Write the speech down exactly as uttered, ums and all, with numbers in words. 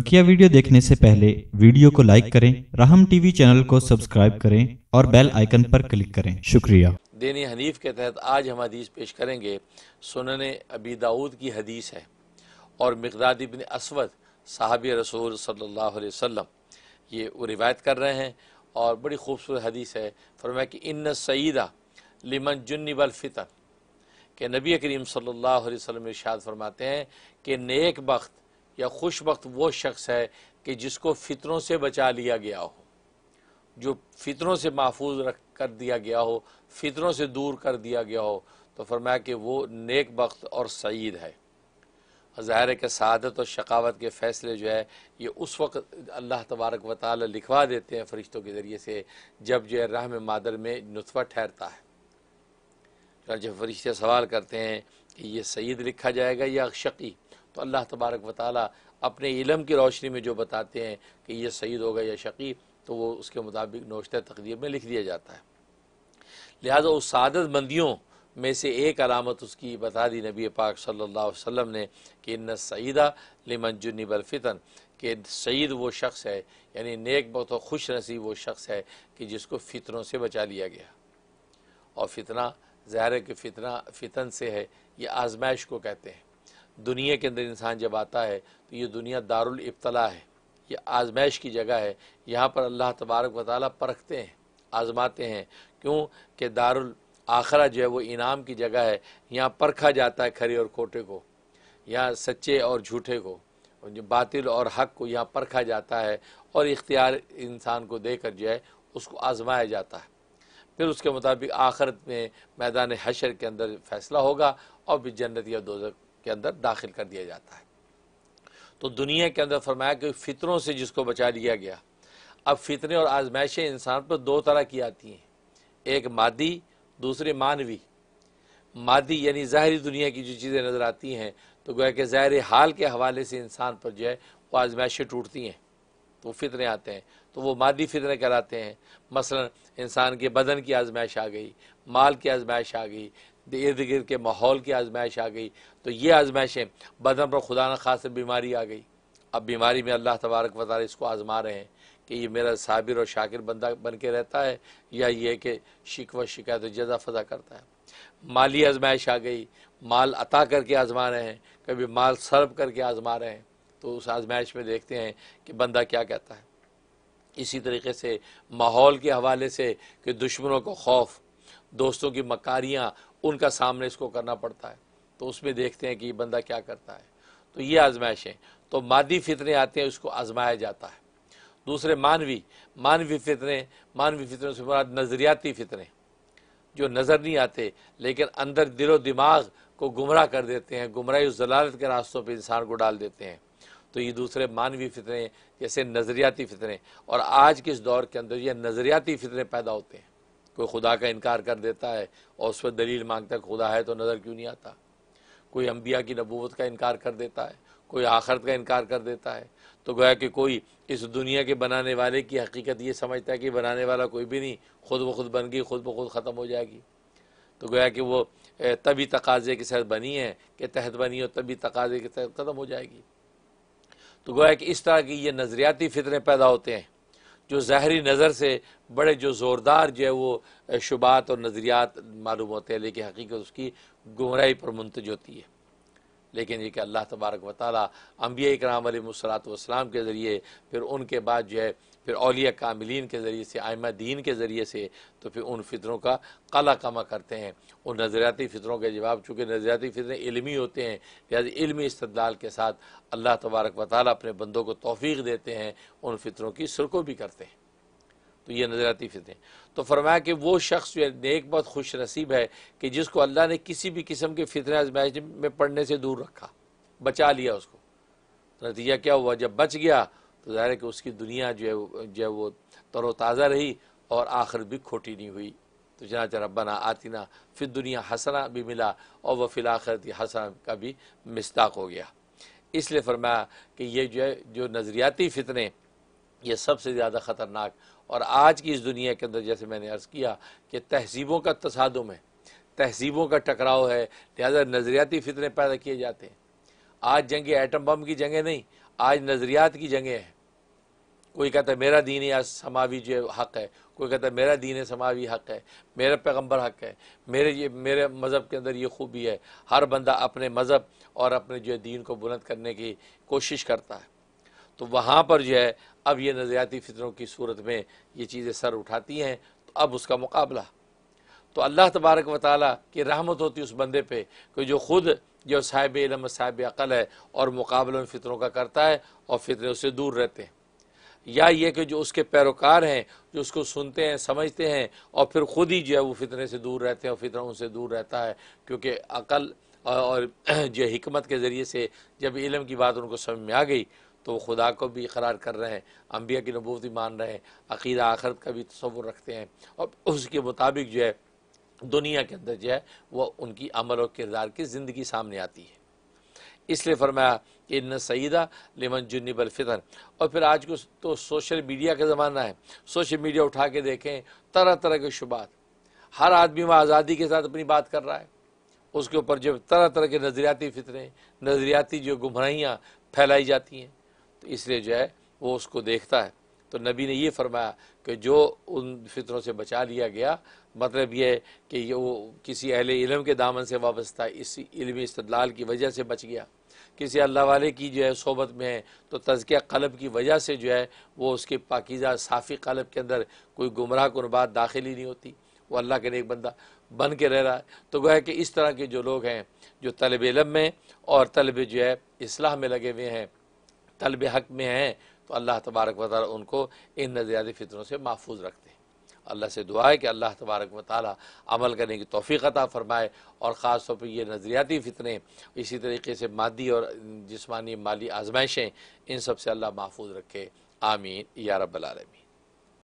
बकिया video देखने से पहले वीडियो को लाइक करें, राहम टीवी चैनल को सब्सक्राइब करें और बेल आइकन पर क्लिक करें। शुक्रिया। दीनी हनीफ के तहत आज हम हदीस पेश करेंगे। सुनन अबी दाऊद की हदीस है और मिक़दाद बिन असवद साहबी रसूल सल्लल्लाहु अलैहि वसल्लम ये वो रिवायत कर रहे हैं और बड़ी खूबसूरत हदीस है। फरमाया कि इन्न सईदा लिमन जुन्निबल फितन के नबी करीम सल्लल्लाहु अलैहि वसल्लम इरशाद फरमाते हैं कि नेक बख्त या खुशबख्त वो शख्स है कि जिसको फितरों से बचा लिया गया हो, जो फितरों से महफूज रख कर दिया गया हो, फितरों से दूर कर दिया गया हो। तो फरमाया कि वो नेक बख्त और सईद है। ज़ाहिर है कि सआदत और शकावत के फ़ैसले जो है ये उस वक्त अल्लाह तबारक व तआला लिखवा देते हैं फरिश्तों के ज़रिए से, जब जो है रहम मादर में नुतफ़ा ठहरता है। तो जब फरिश्ते सवाल करते हैं कि ये सईद लिखा जाएगा या शकी, तो अल्लाह तबारक व तआला अपने इलम की रोशनी में जो बताते हैं कि यह सईद होगा या शकी, तो वो उसके मुताबिक नोश्ते तकदीर में लिख दिया जाता है। लिहाजा उस सादत मंदियों में से एक अलामत उसकी बता दी नबी पाक सल्लल्लाहु अलैहि वसल्लम ने कि इन्न सईदा लिमन जुन्निबल फितन के सईद वो शख्स है, यानी नेक बहुत खुश नसीब वो शख्स है कि जिसको फितरों से बचा लिया गया। और फितना ज़ाहिर है कि फितना फितन से है, ये आजमाइश को कहते हैं। दुनिया के अंदर इंसान जब आता है तो ये दुनिया दारुल इब्तला है, ये आजमाइश की जगह है। यहाँ पर अल्लाह तबारक व तआला परखते हैं, आजमाते हैं, क्यों कि दारुल आखरा जो है वो इनाम की जगह है। यहाँ परखा जाता है खरे और खोटे को, यहाँ सच्चे और झूठे को, बातिल और हक को यहाँ परखा जाता है और इख्तियार इंसान को देकर जो है उसको आजमाया जाता है। फिर उसके मुताबिक आखरत में मैदान हशर के अंदर फैसला होगा और भी जन्नत या दोज़ख के अंदर दाखिल कर दिया जाता है। तो दुनिया के अंदर फरमाया कि फितरों से जिसको बचा लिया गया। अब फितने और आजमाइशें इंसान पर दो तरह की आती हैं, एक मादी, दूसरी मानवी। मादी यानी ज़ाहरी दुनिया की जो चीज़ें नज़र आती हैं, तो गोया कि ज़ाहरी हाल के हवाले से इंसान पर जो है वो आजमाइशें टूटती हैं, तो फितने आते हैं, तो वो मादी फितने कहलाते हैं। मसलन इंसान के बदन की आजमाइश आ गई, माल की आजमाइश आ गई, इर्द गिर्द के माहौल की आजमाइश आ गई। तो ये आजमाइशें, बदन पर खुदा न खास बीमारी आ गई, अब बीमारी में अल्लाह तबारक व तआला इसको आजमा रहे हैं कि ये मेरा साबिर और शाकिर बंदा बन के रहता है या ये कि शिकवा शिकायत जजा फजा करता है। माली आजमाइश आ गई, माल अता करके आजमा रहे हैं, कभी माल सर्व करके आजमा रहे हैं, तो उस आजमाइश में देखते हैं कि बंदा क्या कहता है। इसी तरीके से माहौल के हवाले से कि दुश्मनों को खौफ, दोस्तों की मकारियाँ, उनका सामने इसको करना पड़ता है, तो उसमें देखते हैं कि ये बंदा क्या करता है। तो ये आजमाइशें, तो मादी फितने आते हैं, उसको आजमाया जाता है। दूसरे मानवी मानवी फितने मानवी फितनों से मुराद नज़रियाती फितने, जो नज़र नहीं आते लेकिन अंदर दिलो दिमाग को गुमराह कर देते हैं, गुमराही उस जलालत के रास्तों पर इंसान को डाल देते हैं। तो ये दूसरे मानवी फितने जैसे नज़रियाती फितने। और आज के इस दौर के अंदर ये नज़रियाती फितने पैदा होते हैं। कोई खुदा का इनकार कर देता है और उस पर दलील मांगता है खुदा है तो नज़र क्यों नहीं आता। कोई अम्बिया की नबूवत का इनकार कर देता है, कोई आखरत का इनकार कर देता है। तो गोया कि कोई इस दुनिया के बनाने वाले की हकीकत ये समझता है कि बनाने वाला कोई भी नहीं, खुद ब खुद बन गई, खुद ब खुद ख़त्म हो जाएगी। तो गोया कि वो तभी तकाजे के तहत बनी है कि तहत बनी हो तभी तकाजे के तहत ख़त्म हो जाएगी। तो गोया कि इस तरह की ये नज़रियाती फितने पैदा होते हैं, जो ज़ाहरी नज़र से बड़े जो ज़ोरदार जो है वो शुबात और नज़रियात मालूम होते हैं, लेकिन हकीकत उसकी गुमराही पर मुंतज होती है। लेकिन ये कि अल्लाह तबारक व तआला अंबिया इकराम अलैहिमुस्सलातु वस्सलाम के ज़रिए, फिर उनके बाद जो है फिर औलिया कामिलीन के ज़रिए से, आइमा दीन के ज़रिए से, तो फिर उन फितरों का कला कमा करते हैं। उन नज़रियाती फितरों के जवाब, चूँकि नज़रियाती फितरे इल्मी होते हैं, यानी इल्मी इस्तदलाल के साथ अल्लाह तबारक व तआला अपने बंदों को तौफीक देते हैं, उन फितरों की सुर्खो भी करते हैं। तो ये नज़रियाती फितने। तो फरमाया कि वो शख्स जो है नेक बहुत खुश नसीब है कि जिसको अल्लाह ने किसी भी किस्म के फितने आजमाइश में पड़ने से दूर रखा, बचा लिया उसको। तो नतीजा क्या हुआ, जब बच गया तो ज़ाहिर है कि उसकी दुनिया जो है जो है वो तरोताज़ा रही और आखिरत भी खोटी नहीं हुई। तो चनाचा रब्बना आतिना फिर दुनिया हसना भी मिला और वह फिल आखिरत हसना का भी मिस्ताक हो गया। इसलिए फरमाया कि ये जो है जो नज़रियाती फितने ये सबसे ज़्यादा ख़तरनाक। और आज की इस दुनिया के अंदर जैसे मैंने अर्ज़ किया कि तहजीबों का तसादुम है, तहजीबों का टकराव है, लिहाजा नज़रियाती फितने पैदा किए जाते हैं। आज जंगे एटम बम की जंगे नहीं, आज नज़रियात की जंगें हैं। कोई कहता है मेरा दीन या समावी जो हक़ है, कोई कहता है मेरा दीन समावी हक़ है, मेरा पैगंबर हक़ है, मेरे ये मेरे मज़हब के अंदर ये खूबी है। हर बंदा अपने मज़हब और अपने जो दीन को बुलंद करने की कोशिश करता है। तो वहाँ पर जो है अब ये नज़रियाती फितरों की सूरत में ये चीज़ें सर उठाती हैं। तो अब उसका मुकाबला तो अल्लाह तबारक व ताला की रहमत होती है उस बंदे पे कि जो ख़ुद जो साहिब इल्म साहिब अकल है और मुकाबला उन फितरों का करता है और फितरे उससे दूर रहते हैं, या ये कि जो उसके पैरोकार हैं जो उसको सुनते हैं समझते हैं और फिर ख़ुद ही जो है वो फितरे से दूर रहते हैं और फितरा उनसे दूर रहता है। क्योंकि अकल और जो हिकमत के ज़रिए से जब इल्म की बात उनको समझ में आ गई तो वो खुदा को भी इकरार कर रहे हैं, अम्बिया की नबूवत भी मान रहे हैं, अक़ीदा आखरत का भी तसव्वुर रखते हैं और उसके मुताबिक जो है दुनिया के अंदर जो है वह उनकी अमल और किरदार की ज़िंदगी सामने आती है। इसलिए फरमाया कि इन्ना सईदा लिमन जुन्निबल फितन। और फिर आज को तो सोशल मीडिया का ज़माना है। सोशल मीडिया उठा के देखें, तरह तरह के शुबात, हर आदमी वह आज़ादी के साथ अपनी बात कर रहा है, उसके ऊपर जो तरह तरह के नज़रियाती फितरे नज़रियाती जो गुमराहियाँ फैलाई जाती हैं। तो इसलिए जो है वो उसको देखता है। तो नबी ने ये फरमाया कि जो उन फितरों से बचा लिया गया, मतलब ये है कि ये वो किसी अहले इल्म के दामन से वाबस्ता है, इसी इल्मी इस्तदलाल की वजह से बच गया, किसी अल्लाह वाले की जो है सोबत में है तो तज़किया क़ल्ब की वजह से जो है वो उसके पाकीज़ा साफ़ी क़ल्ब के अंदर कोई गुमराह कुन बात दाखिल ही नहीं होती, वो अल्लाह के नेक बंदा बन के रह रहा है। तो गोया कि इस तरह के जो लोग हैं जो तलब इल्म में और तलब जो है इस्लाह में लगे हुए हैं, तलब हक़ में हैं, तो अल्लाह तबारक व ताला उनको इन नज़रियाती फितरों से महफूज रखते हैं। अल्लाह से दुआ है कि अल्लाह तबारक व ताला अमल करने की तौफ़ीक़ अता फ़रमाए और ख़ास तौर पर ये नज़रियाती फितने इसी तरीके से मादी और जिस्मानी माली आजमाइशें इन सब से अल्लाह महफूज रखे। आमीन या रब्बल आलमीन।